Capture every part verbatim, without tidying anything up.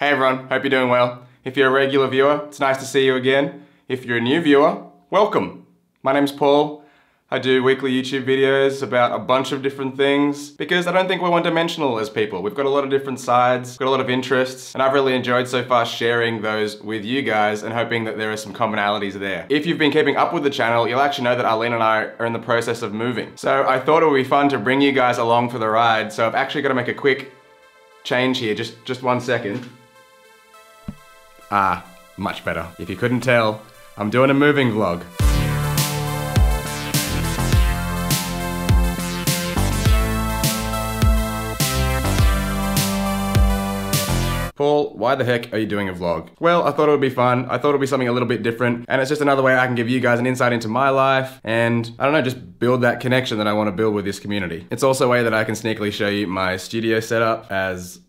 Hey everyone, hope you're doing well. If you're a regular viewer, it's nice to see you again. If you're a new viewer, welcome. My name's Paul. I do weekly YouTube videos about a bunch of different things because I don't think we're one-dimensional as people. We've got a lot of different sides, got a lot of interests, and I've really enjoyed so far sharing those with you guys and hoping that there are some commonalities there. If you've been keeping up with the channel, you'll actually know that Arlene and I are in the process of moving. So I thought it would be fun to bring you guys along for the ride, so I've actually got to make a quick change here, just, just one second. Ah, much better. If you couldn't tell, I'm doing a moving vlog. Paul, why the heck are you doing a vlog? Well, I thought it would be fun. I thought it would be something a little bit different, and it's just another way I can give you guys an insight into my life, and I don't know, just build that connection that I want to build with this community. It's also a way that I can sneakily show you my studio setup, as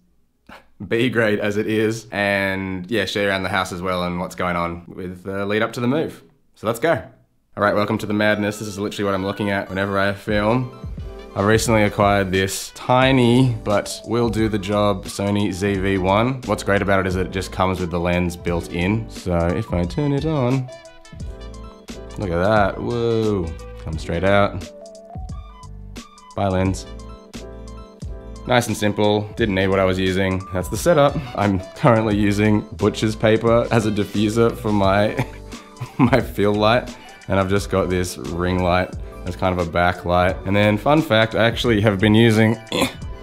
B-grade as it is, and yeah, share around the house as well and what's going on with the lead up to the move. So let's go. All right, welcome to the madness. This is literally what I'm looking at whenever I film. I recently acquired this tiny, but will do the job, Sony Z V one. What's great about it is that it just comes with the lens built in. So if I turn it on, look at that, whoa. Comes straight out. Bye lens. Nice and simple, didn't need what I was using. That's the setup. I'm currently using butcher's paper as a diffuser for my, my fill light. And I've just got this ring light as kind of a backlight. And then fun fact, I actually have been using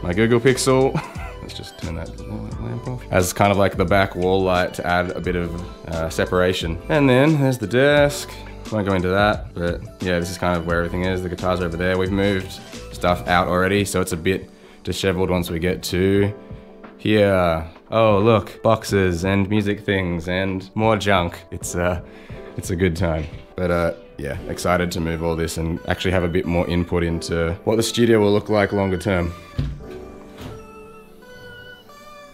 my Google Pixel. Let's just turn that lamp off. As kind of like the back wall light to add a bit of uh, separation. And then there's the desk. I won't go into that, but yeah, this is kind of where everything is. The guitar's over there. We've moved stuff out already, so it's a bit disheveled once we get to here. Oh look, boxes and music things and more junk. It's uh, it's a good time. But uh, yeah, excited to move all this and actually have a bit more input into what the studio will look like longer term.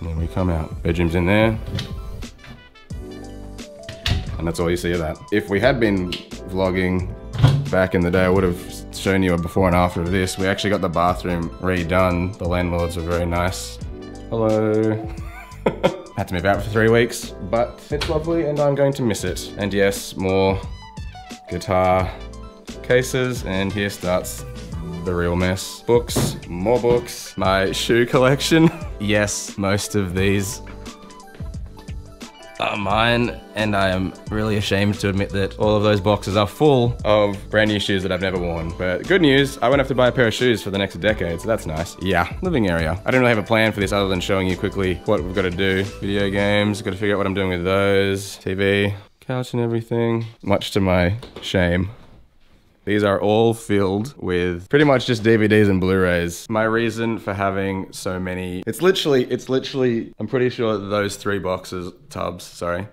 And then we come out, bedroom's in there. And that's all you see of that. If we had been vlogging back in the day, I would have shown you a before and after of this. We actually got the bathroom redone. The landlords were very nice. Hello. Had to move out for three weeks, but it's lovely and I'm going to miss it. And yes, more guitar cases. And here starts the real mess. Books, more books, my shoe collection. Yes, most of these are mine, and I am really ashamed to admit that all of those boxes are full of brand new shoes that I've never worn. But good news, I won't have to buy a pair of shoes for the next decade, so that's nice. Yeah, living area. I don't really have a plan for this other than showing you quickly what we've got to do. Video games, got to figure out what I'm doing with those. T V, couch and everything. Much to my shame. These are all filled with pretty much just D V Ds and Blu-rays. My reason for having so many, it's literally, it's literally, I'm pretty sure those three boxes, tubs, sorry,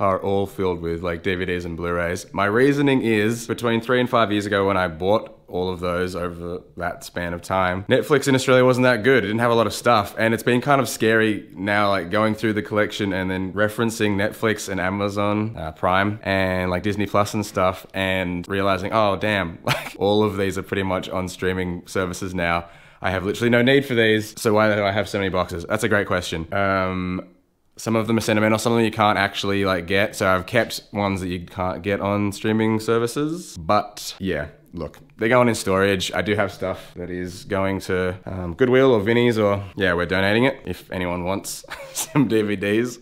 are all filled with like D V Ds and Blu-rays. My reasoning is between three and five years ago when I bought all of those over that span of time, Netflix in Australia wasn't that good. It didn't have a lot of stuff. And it's been kind of scary now, like going through the collection and then referencing Netflix and Amazon uh, Prime and like Disney Plus and stuff and realizing, oh damn, like all of these are pretty much on streaming services now. I have literally no need for these. So why do I have so many boxes? That's a great question. Um, Some of them are sentimental, some of them you can't actually like get. So I've kept ones that you can't get on streaming services. But yeah, look, they're going in storage. I do have stuff that is going to um, Goodwill or Vinnie's, or yeah, we're donating it. If anyone wants some D V Ds,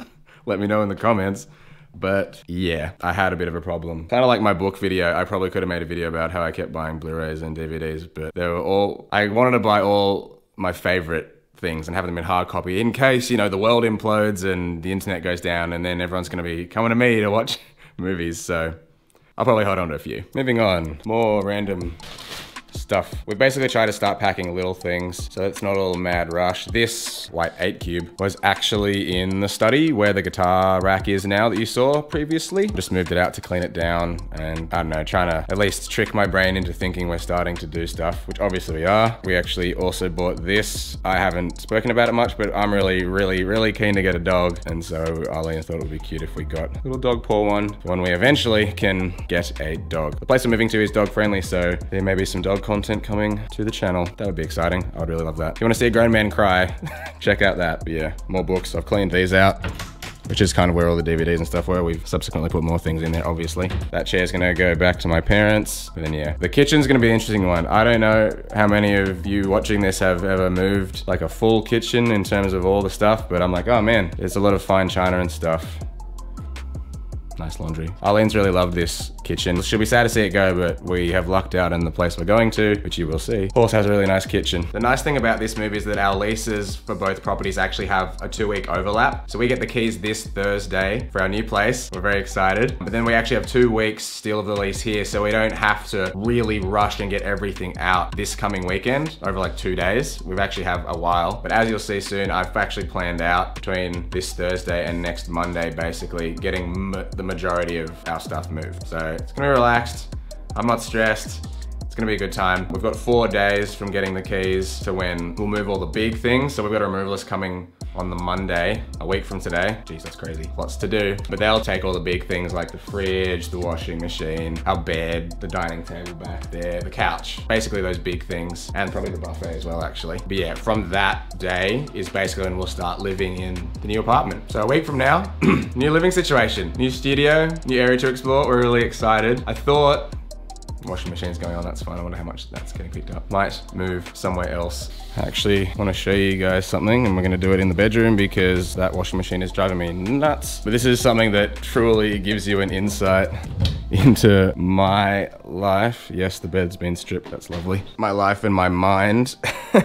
let me know in the comments. But yeah, I had a bit of a problem. Kind of like my book video, I probably could have made a video about how I kept buying Blu-rays and D V Ds, but they were all, I wanted to buy all my favorite things and have them in hard copy in case, you know, the world implodes and the internet goes down and then everyone's gonna be coming to me to watch movies. So I'll probably hold on to a few. Moving on, more random stuff. We basically try to start packing little things so it's not all mad rush. This white eight cube was actually in the study where the guitar rack is now that you saw previously. Just moved it out to clean it down and I don't know, trying to at least trick my brain into thinking we're starting to do stuff, which obviously we are. We actually also bought this. I haven't spoken about it much, but I'm really, really, really keen to get a dog. And so Arlene thought it would be cute if we got a little dog paw one when we eventually can get a dog. The place we're moving to is dog friendly, so there may be some dog content coming to the channel. That would be exciting. I'd really love that. If you want to see a grown man cry, check out that. But yeah, more books. I've cleaned these out. which is kind of where all the D V Ds and stuff were. We've subsequently put more things in there, obviously. That chair's gonna go back to my parents. But then yeah, the kitchen's gonna be an interesting one. I don't know how many of you watching this have ever moved like a full kitchen in terms of all the stuff, but I'm like, oh man, there's a lot of fine china and stuff. Nice laundry. Arlene's really loved this kitchen. She'll be sad to see it go, but we have lucked out in the place we're going to, which you will see. Also has a really nice kitchen. The nice thing about this move is that our leases for both properties actually have a two week overlap. So we get the keys this Thursday for our new place. We're very excited. But then we actually have two weeks still of the lease here, so we don't have to really rush and get everything out this coming weekend over like two days. We've actually have a while, but as you'll see soon, I've actually planned out between this Thursday and next Monday, basically getting the majority of our stuff moved. So it's gonna be relaxed. I'm not stressed. It's gonna be a good time. We've got four days from getting the keys to when we'll move all the big things. So we've got a removalist coming on the Monday, a week from today. Jeez, that's crazy. Lots to do. But they'll take all the big things like the fridge, the washing machine, our bed, the dining table back there, the couch. Basically those big things, and probably the buffet as well, actually. But yeah, from that day is basically when we'll start living in the new apartment. So a week from now, new living situation, new studio, new area to explore. We're really excited. I thought, washing machine's going on, that's fine. I wonder how much that's getting picked up. Might move somewhere else. I actually want to show you guys something, and we're going to do it in the bedroom because that washing machine is driving me nuts. But this is something that truly gives you an insight into my life. Yes, the bed's been stripped, that's lovely. My life and my mind.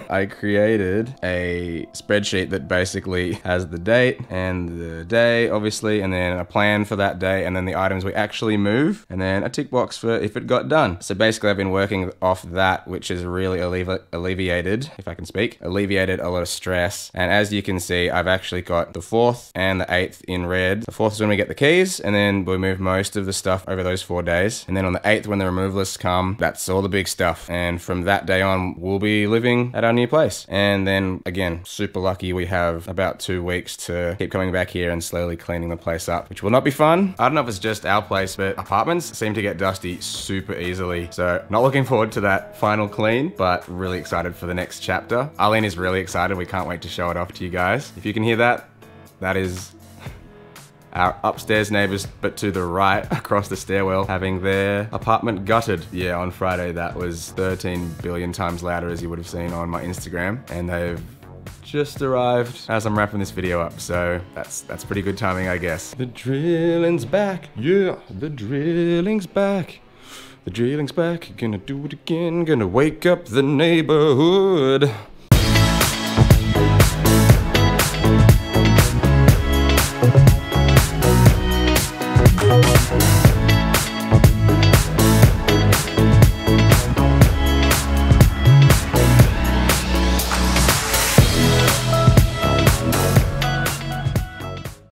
I created a spreadsheet that basically has the date and the day, obviously, and then a plan for that day, and then the items we actually move, and then a tick box for if it got done. So basically I've been working off that, which has really allevi- alleviated, if I can speak, alleviated a lot of stress. And as you can see, I've actually got the fourth and the eighth in red. The fourth is when we get the keys, and then we move most of the stuff over those four days. And then on the eighth, when the removalists come, that's all the big stuff. And from that day on, we'll be living at our new place. And then again, super lucky we have about two weeks to keep coming back here and slowly cleaning the place up, which will not be fun. I don't know if it's just our place, but apartments seem to get dusty super easily. So not looking forward to that final clean, but really excited for the next chapter. Arlene is really excited. We can't wait to show it off to you guys. If you can hear that, that is our upstairs neighbors, but to the right across the stairwell, having their apartment gutted. Yeah, on Friday, that was thirteen billion times louder, as you would have seen on my Instagram. And they've just arrived as I'm wrapping this video up. So that's that's pretty good timing, I guess. The drilling's back. Yeah, the drilling's back. The drilling's back. Gonna do it again. Gonna wake up the neighborhood.